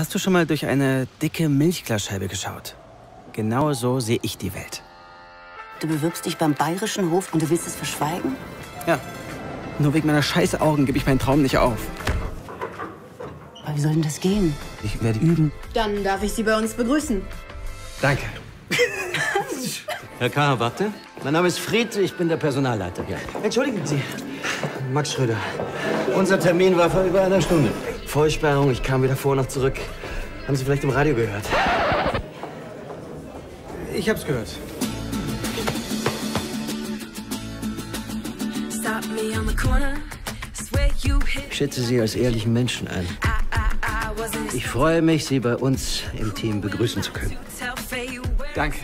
Hast du schon mal durch eine dicke Milchglasscheibe geschaut? Genau so sehe ich die Welt. Du bewirbst dich beim Bayerischen Hof und du willst es verschweigen? Ja. Nur wegen meiner scheiß Augen gebe ich meinen Traum nicht auf. Aber wie soll denn das gehen? Ich werde üben. Dann darf ich Sie bei uns begrüßen. Danke. Herr K., warte. Mein Name ist Friede, ich bin der Personalleiter. Ja. Entschuldigen Sie. Max Schröder. Unser Termin war vor über einer Stunde. Vollsperrung, ich kam weder vor noch zurück. Haben Sie vielleicht im Radio gehört? Ich hab's gehört. Ich schätze Sie als ehrlichen Menschen ein. Ich freue mich, Sie bei uns im Team begrüßen zu können. Danke.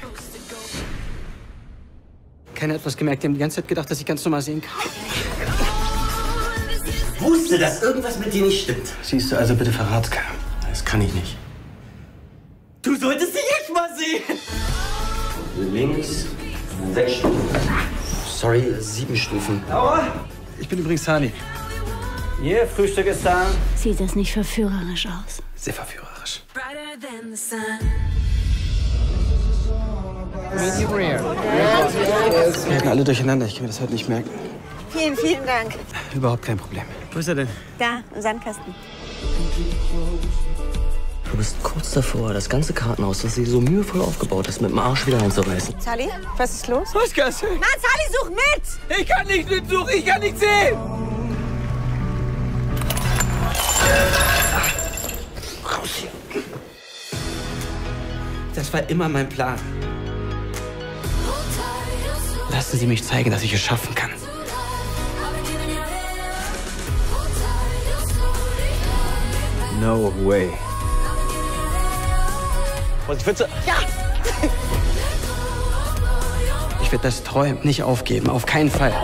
Keiner hat etwas gemerkt. Die haben die ganze Zeit gedacht, dass ich ganz normal sehen kann. Ich wusste, dass irgendwas mit dir nicht stimmt. Siehst du, also bitte verrat's keinem. Das kann ich nicht. Du solltest dich echt mal sehen. Links 6 Stufen. Sorry, 7 Stufen. Aua. Ich bin übrigens Hani. Ihr Frühstück ist da. Sieht das nicht verführerisch aus? Sehr verführerisch. Wir werden alle durcheinander. Ich kann mir das heute nicht merken. Vielen, vielen Dank. Überhaupt kein Problem. Wo ist er denn? Da, im Sandkasten. Du bist kurz davor, das ganze Kartenhaus, das sie so mühevoll aufgebaut ist, mit dem Arsch wieder einzureißen. Zally, was ist los? Was ist das? Mann, Zally, such mit! Ich kann nicht mitsuchen, ich kann nicht sehen! Ach, raus hier. Das war immer mein Plan. Lassen Sie mich zeigen, dass ich es schaffen kann. No way. Was ich witze? Ja! Ich werde das Träumen nicht aufgeben, auf keinen Fall.